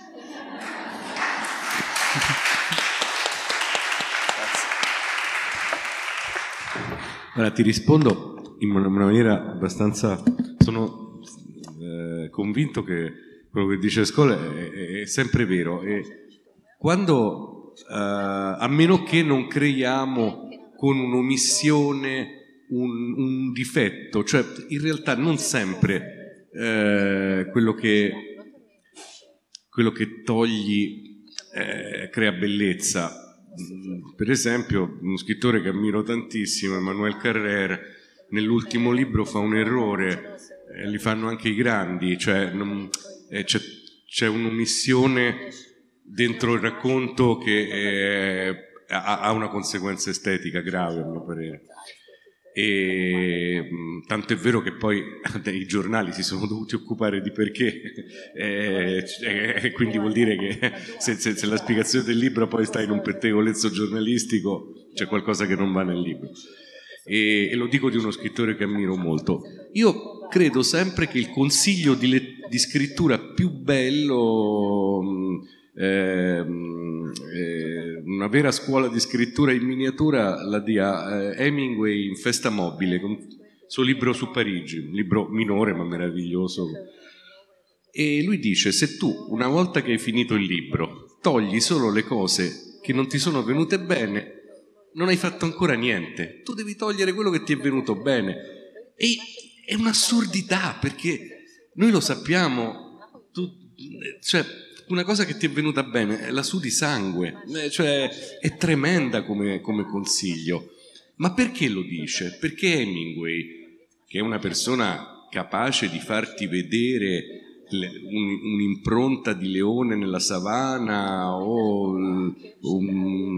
Allora, ti rispondo in una maniera abbastanza... Sono eh, convinto che quello che dice Scuola è, è, è sempre vero. E quando, eh, a meno che non creiamo con un'omissione un, un difetto, cioè in realtà non sempre eh, quello, che, quello che togli eh, crea bellezza. Per esempio, uno scrittore che ammiro tantissimo, Emmanuel Carrère, nell'ultimo libro fa un errore, eh, li fanno anche i grandi, cioè eh, c'è, c'è un'omissione dentro il racconto che eh, ha, ha una conseguenza estetica grave, a mio parere. E tanto è vero che poi i giornali si sono dovuti occupare di perché, e, e quindi vuol dire che se, se, se la spiegazione del libro poi sta in un pettegolezzo giornalistico, c'è qualcosa che non va nel libro. E, e lo dico di uno scrittore che ammiro molto. Io credo sempre che il consiglio di, le, di scrittura più bello, eh, eh, una vera scuola di scrittura in miniatura, la dia eh, Hemingway in Festa Mobile, con il suo libro su Parigi, un libro minore ma meraviglioso, e lui dice: se tu una volta che hai finito il libro togli solo le cose che non ti sono venute bene, non hai fatto ancora niente, tu devi togliere quello che ti è venuto bene. E è un'assurdità, perché noi lo sappiamo, tu, cioè una cosa che ti è venuta bene la sudi sangue, cioè è tremenda come, come consiglio. Ma perché lo dice? Perché Hemingway, che è una persona capace di farti vedere un'impronta di leone nella savana o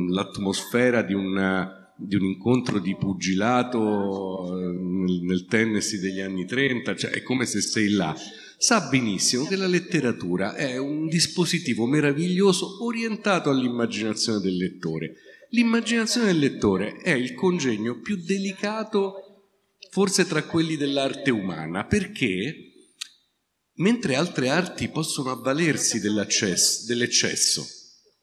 l'atmosfera di, di un incontro di pugilato nel Tennessee degli anni trenta, cioè è come se sei là, sa benissimo che la letteratura è un dispositivo meraviglioso orientato all'immaginazione del lettore. L'immaginazione del lettore è il congegno più delicato forse tra quelli dell'arte umana, perché mentre altre arti possono avvalersi dell'eccesso,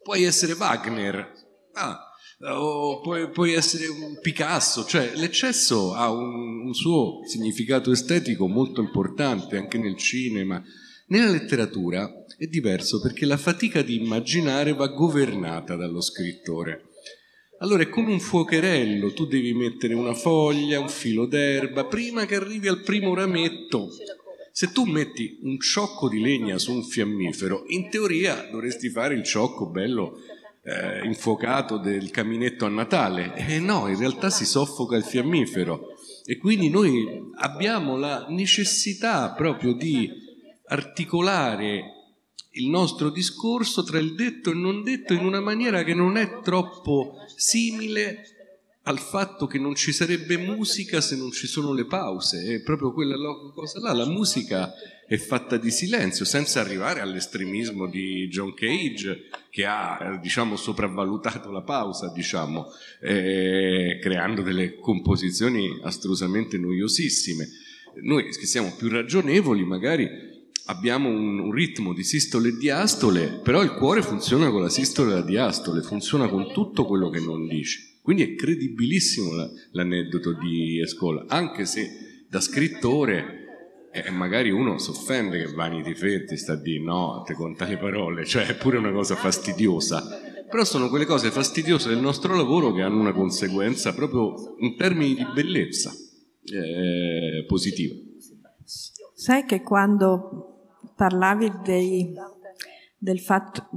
puoi essere Wagner, ah, o puoi, puoi essere un Picasso, cioè l'eccesso ha un, un suo significato estetico molto importante anche nel cinema. Nella letteratura è diverso, perché la fatica di immaginare va governata dallo scrittore. Allora è come un fuocherello, tu devi mettere una foglia, un filo d'erba prima che arrivi al primo rametto. Se tu metti un ciocco di legna su un fiammifero, in teoria dovresti fare il ciocco bello Eh, infuocato del caminetto a Natale, e eh no, in realtà si soffoca il fiammifero. E quindi noi abbiamo la necessità proprio di articolare il nostro discorso tra il detto e il non detto in una maniera che non è troppo simile al fatto che non ci sarebbe musica se non ci sono le pause. È proprio quella cosa là, la musica è fatta di silenzio, senza arrivare all'estremismo di John Cage, che ha, diciamo, sopravvalutato la pausa, diciamo, eh, creando delle composizioni astrusamente noiosissime. Noi che siamo più ragionevoli magari abbiamo un, un ritmo di sistole e diastole, però il cuore funziona con la sistole e la diastole, funziona con tutto quello che non dice. Quindi è credibilissimo la, l'aneddoto di Eshkol, anche se da scrittore Eh, magari uno si offende che Vanity Fair ti sta a dire no, te conta le parole, cioè è pure una cosa fastidiosa, però sono quelle cose fastidiose del nostro lavoro che hanno una conseguenza proprio in termini di bellezza eh, positiva. Sai che quando parlavi dei, del, fatto,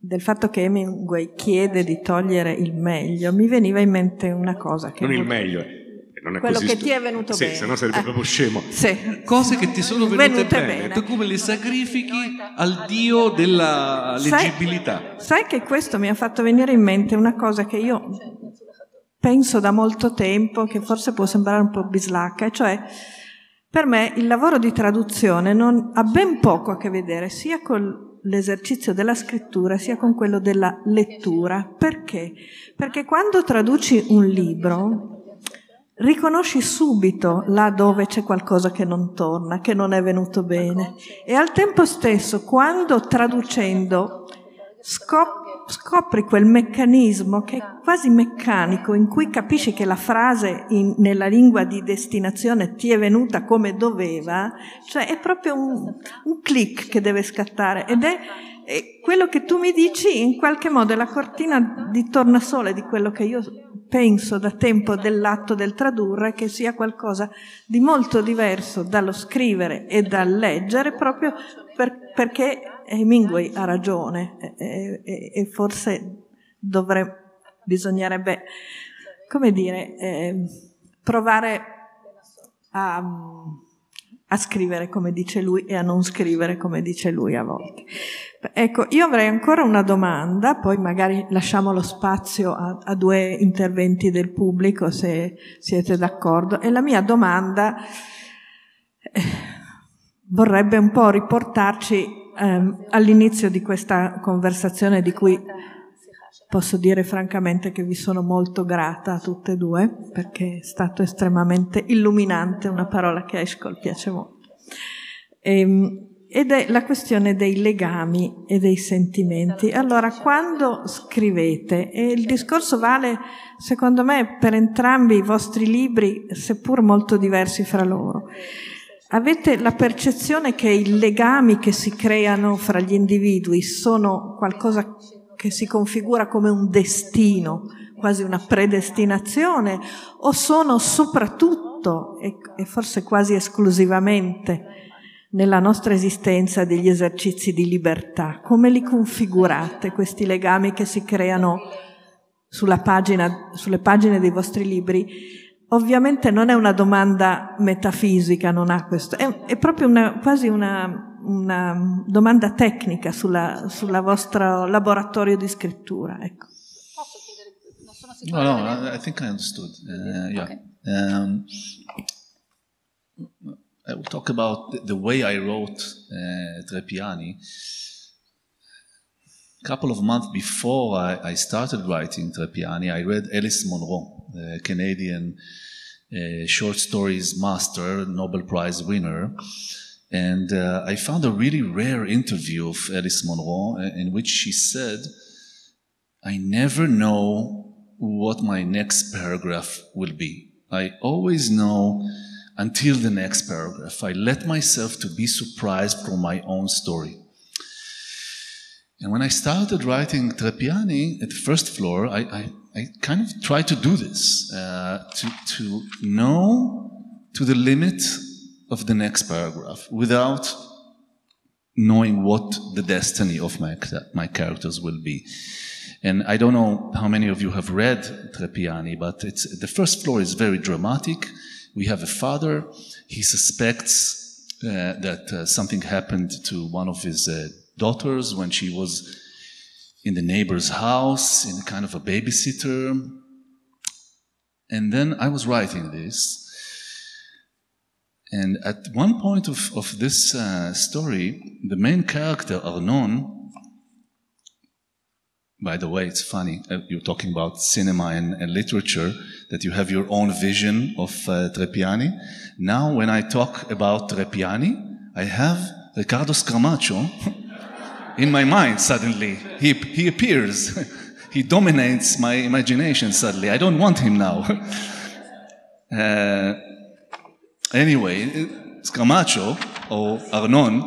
del fatto che Hemingway chiede di togliere il meglio, mi veniva in mente una cosa che non il meglio è Non quello che ti è venuto sì, bene, se no sarebbe eh. proprio scemo. Sì. Cose che ti sono venute, venute bene. bene, tu come le sacrifichi al dio della leggibilità. Sai, sai che questo mi ha fatto venire in mente una cosa che io penso da molto tempo, che forse può sembrare un po' bislacca, cioè Per me il lavoro di traduzione non ha ben poco a che vedere sia con l'esercizio della scrittura sia con quello della lettura. Perché? Perché quando traduci un libro riconosci subito là dove c'è qualcosa che non torna, che non è venuto bene, e al tempo stesso quando traducendo scopri quel meccanismo che è quasi meccanico, in cui capisci che la frase in, nella lingua di destinazione ti è venuta come doveva, cioè è proprio un, un click che deve scattare, ed è, è quello che tu mi dici in qualche modo è la cortina di tornasole di quello che io penso da tempo dell'atto del tradurre, che sia qualcosa di molto diverso dallo scrivere e dal leggere, proprio per, perché Hemingway ha ragione e, e, e forse dovrebbe bisognerebbe, come dire, eh, provare a, a scrivere come dice lui e a non scrivere come dice lui a volte. Ecco, io avrei ancora una domanda, poi magari lasciamo lo spazio a, a due interventi del pubblico, se siete d'accordo. E la mia domanda eh, vorrebbe un po' riportarci eh, all'inizio di questa conversazione, di cui posso dire francamente che vi sono molto grata a tutte e due, perché è stato estremamente illuminante, una parola che a Eshkol piace molto. Ehm, Ed è la questione dei legami e dei sentimenti. Allora, quando scrivete, e il discorso vale secondo me per entrambi i vostri libri, seppur molto diversi fra loro, avete la percezione che i legami che si creano fra gli individui sono qualcosa che si configura come un destino, quasi una predestinazione, o sono soprattutto, e, e forse quasi esclusivamente, nella nostra esistenza degli esercizi di libertà? Come li configurate questi legami che si creano sulla pagina, sulle pagine dei vostri libri? Ovviamente non è una domanda metafisica, non ha questo, è, è proprio una, quasi una, una domanda tecnica sulla, sulla vostra laboratorio di scrittura. Ecco. Posso chiedere? Non sono sicura. No, no, I think I understood. Uh, yeah. Okay. Um, I will talk about the way I wrote uh, Tre Piani. A couple of months before I, I started writing Tre Piani, I read Alice Munro, the Canadian uh, short stories master, Nobel Prize winner, and uh, I found a really rare interview of Alice Munro in which she said, "I never know what my next paragraph will be. I always know until the next paragraph. I let myself to be surprised from my own story." And when I started writing Tre Piani at the first floor, I, I, I kind of tried to do this, uh, to, to know to the limit of the next paragraph without knowing what the destiny of my, my characters will be. And I don't know how many of you have read Tre Piani, but it's, the first floor is very dramatic. We have a father. He suspects uh, that uh, something happened to one of his uh, daughters when she was in the neighbor's house, in kind of a babysitter. And then I was writing this. And at one point of, of this uh, story, the main character, Arnon, by the way, it's funny, uh, you're talking about cinema and, and literature, that you have your own vision of uh, Tre Piani. Now, when I talk about Tre Piani, I have Riccardo Scaramuccia in my mind suddenly. He, he appears. He dominates my imagination suddenly. I don't want him now. uh, anyway, Scaramuccia, or Arnon,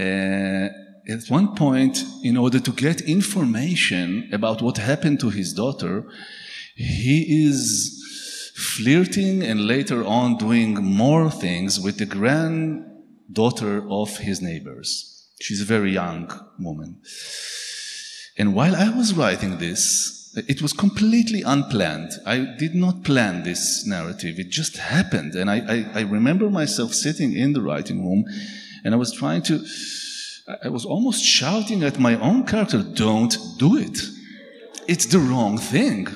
uh, at one point, in order to get information about what happened to his daughter, he is flirting and later on doing more things with the granddaughter of his neighbors. She's a very young woman. And while I was writing this, it was completely unplanned. I did not plan this narrative. It just happened. And I, I, I remember myself sitting in the writing room, and I was trying to... I was almost shouting at my own character, "Don't do it. It's the wrong thing."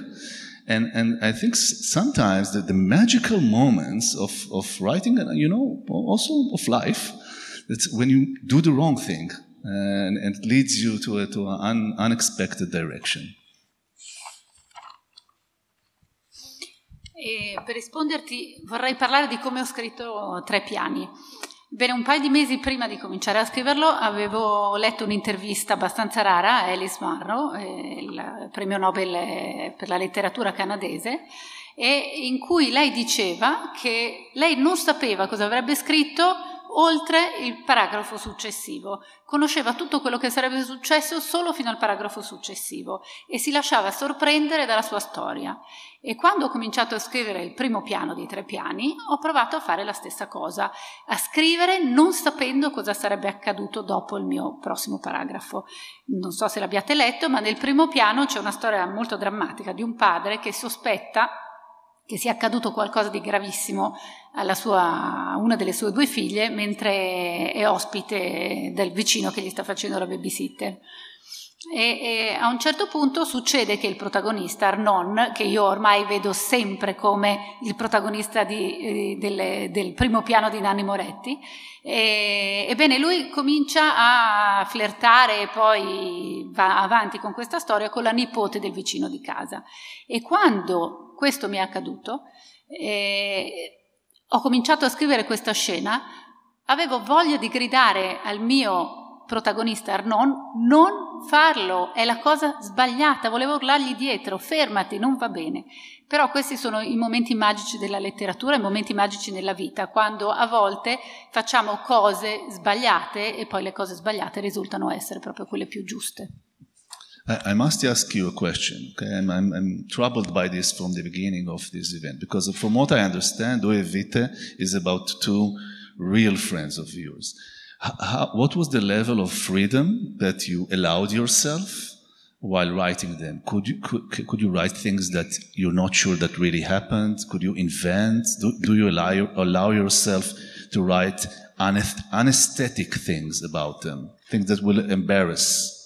And, and I think sometimes that the magical moments of, of writing, and you know, also of life, that's when you do the wrong thing and, and it leads you to, a, to an un, unexpected direction. E per risponderti vorrei parlare di come ho scritto Tre Piani. Bene, un paio di mesi prima di cominciare a scriverlo avevo letto un'intervista abbastanza rara a Alice Munro, eh, il premio Nobel per la letteratura canadese, e in cui lei diceva che lei non sapeva cosa avrebbe scritto oltre il paragrafo successivo, conosceva tutto quello che sarebbe successo solo fino al paragrafo successivo e si lasciava sorprendere dalla sua storia. E quando ho cominciato a scrivere il primo piano dei Tre Piani, ho provato a fare la stessa cosa, a scrivere non sapendo cosa sarebbe accaduto dopo il mio prossimo paragrafo. Non so se l'abbiate letto, ma nel primo piano c'è una storia molto drammatica di un padre che sospetta che sia accaduto qualcosa di gravissimo alla sua, una delle sue due figlie, mentre è ospite del vicino che gli sta facendo la babysitter. E, e a un certo punto succede che il protagonista Arnon, che io ormai vedo sempre come il protagonista di, eh, del, del primo piano di Nanni Moretti, e, ebbene lui comincia a flirtare e poi va avanti con questa storia con la nipote del vicino di casa. E quando questo mi è accaduto, eh, ho cominciato a scrivere questa scena, avevo voglia di gridare al mio protagonista Arnon: non farlo, è la cosa sbagliata, volevo urlargli dietro, fermati, non va bene. Però questi sono i momenti magici della letteratura, i momenti magici nella vita, quando a volte facciamo cose sbagliate e poi le cose sbagliate risultano essere proprio quelle più giuste. I, I must ask you a question, okay? I'm, I'm, I'm troubled by this from the beginning of this event, because from what I understand, Due Vite is about two real friends of yours. How, what was the level of freedom that you allowed yourself while writing them? Could you, could, could you write things that you're not sure that really happened? Could you invent? Do, do you allow, allow yourself to write unaesthetic things about them? Things that will embarrass?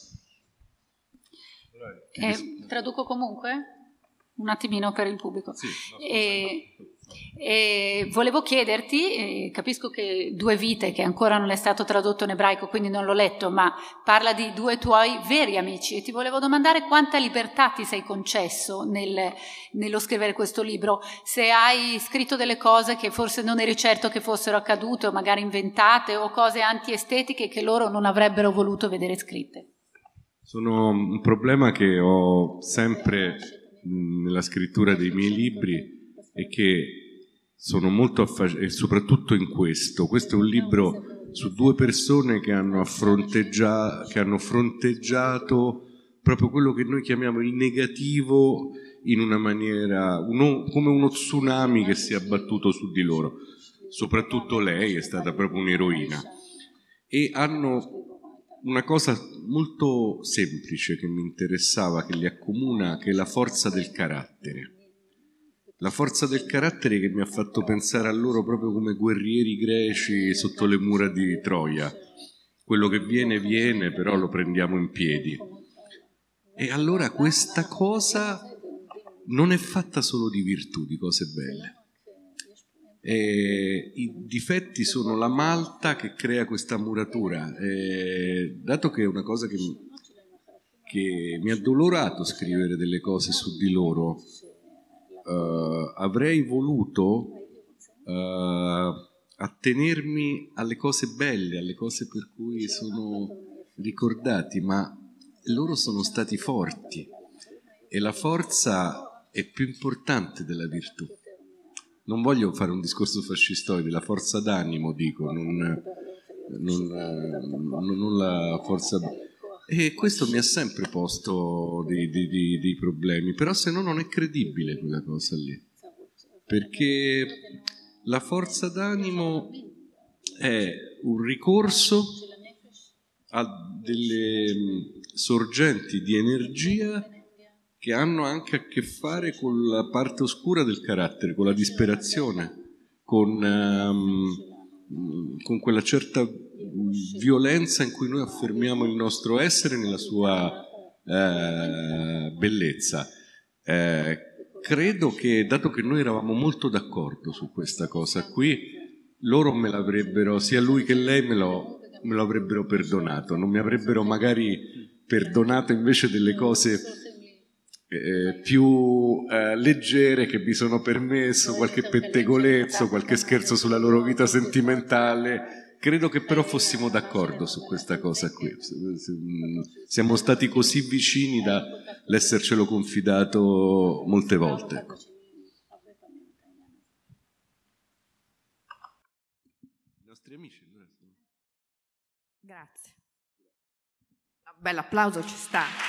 Eh, traduco comunque? Un attimino per il pubblico. Sì, no, eh, E volevo chiederti, eh, capisco che Due Vite, che ancora non è stato tradotto in ebraico quindi non l'ho letto, ma parla di due tuoi veri amici, e ti volevo domandare quanta libertà ti sei concesso nel, nello scrivere questo libro, se hai scritto delle cose che forse non eri certo che fossero accadute o magari inventate, o cose antiestetiche che loro non avrebbero voluto vedere scritte. Sono un problema che ho sempre nella scrittura dei miei libri, e che sono molto affascinati, soprattutto in questo. Questo è un libro su due persone che hanno, che hanno fronteggiato proprio quello che noi chiamiamo il negativo in una maniera, uno, come uno tsunami che si è abbattuto su di loro. Soprattutto lei è stata proprio un'eroina. E hanno una cosa molto semplice che mi interessava, che li accomuna, che è la forza del carattere. La forza del carattere che mi ha fatto pensare a loro proprio come guerrieri greci sotto le mura di Troia. Quello che viene, viene, però lo prendiamo in piedi. E allora questa cosa non è fatta solo di virtù, di cose belle. E i difetti sono la malta che crea questa muratura. E dato che è una cosa che, che mi ha addolorato scrivere delle cose su di loro, Uh, avrei voluto uh, attenermi alle cose belle, alle cose per cui sono ricordati, ma loro sono stati forti e la forza è più importante della virtù. Non voglio fare un discorso fascistoide, la forza d'animo dico, non, non, non, non la forza. E questo mi ha sempre posto dei, dei, dei, dei problemi, però se no non è credibile quella cosa lì, perché la forza d'animo è un ricorso a delle sorgenti di energia che hanno anche a che fare con la parte oscura del carattere, con la disperazione, con, um, con quella certa violenza in cui noi affermiamo il nostro essere nella sua eh, bellezza. Eh, credo che, dato che noi eravamo molto d'accordo su questa cosa qui, loro me l'avrebbero, sia lui che lei me lo, me lo avrebbero perdonato, non mi avrebbero magari perdonato invece delle cose eh, più eh, leggere che mi sono permesso, qualche pettegolezzo, qualche scherzo sulla loro vita sentimentale. Credo che però fossimo d'accordo su questa cosa qui, siamo stati così vicini da l'essercelo confidato molte volte. I nostri amici. Grazie. Un bell'applauso ci sta.